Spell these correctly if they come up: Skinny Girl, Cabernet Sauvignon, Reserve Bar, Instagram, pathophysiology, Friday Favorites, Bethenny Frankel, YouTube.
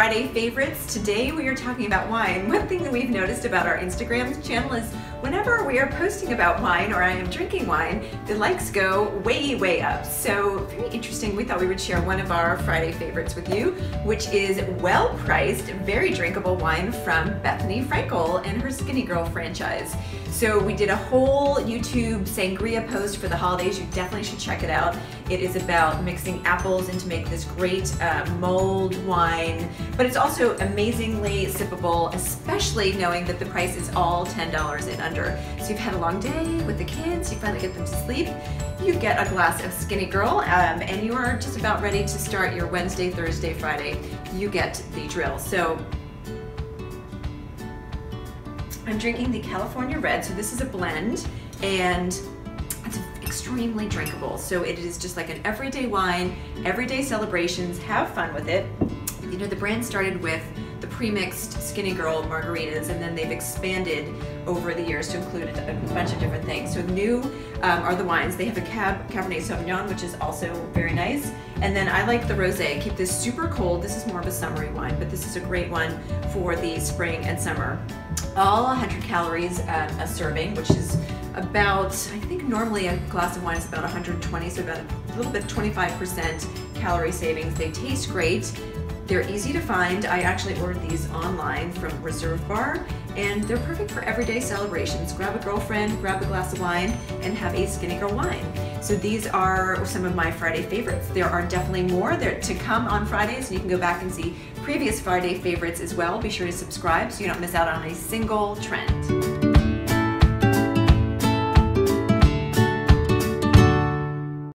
Friday favorites. Today we are talking about wine. One thing that we've noticed about our Instagram channel is whenever we are posting about wine or I am drinking wine, the likes go way, way up. So very interesting, we thought we would share one of our Friday favorites with you, which is well-priced, very drinkable wine from Bethenny Frankel and her Skinny Girl franchise. So we did a whole YouTube sangria post for the holidays. You definitely should check it out. It is about mixing apples and to make this great mulled wine, but it's also amazingly sippable, especially knowing that the price is all $10 in. So you've had a long day with the kids, you finally get them to sleep, you get a glass of Skinny Girl, and you are just about ready to start your Wednesday, Thursday, Friday. You get the drill. So I'm drinking the California Red, so this is a blend, and it's extremely drinkable. So it is just like an everyday wine, everyday celebrations, have fun with it. You know, the brand started with the pre-mixed Skinny Girl margaritas, and then they've expanded over the years to include a bunch of different things. So new are the wines. They have a Cabernet Sauvignon, which is also very nice. And then I like the rosé. Keep this super cold. This is more of a summery wine, but this is a great one for the spring and summer. All 100 calories a serving, which is about, I think normally a glass of wine is about 120, so about a little bit 25% calorie savings. They taste great. They're easy to find. I actually ordered these online from Reserve Bar, and they're perfect for everyday celebrations. Grab a girlfriend, grab a glass of wine, and have a Skinny Girl wine. So these are some of my Friday favorites. There are definitely more to come on Fridays, and you can go back and see previous Friday favorites as well. Be sure to subscribe so you don't miss out on a single trend.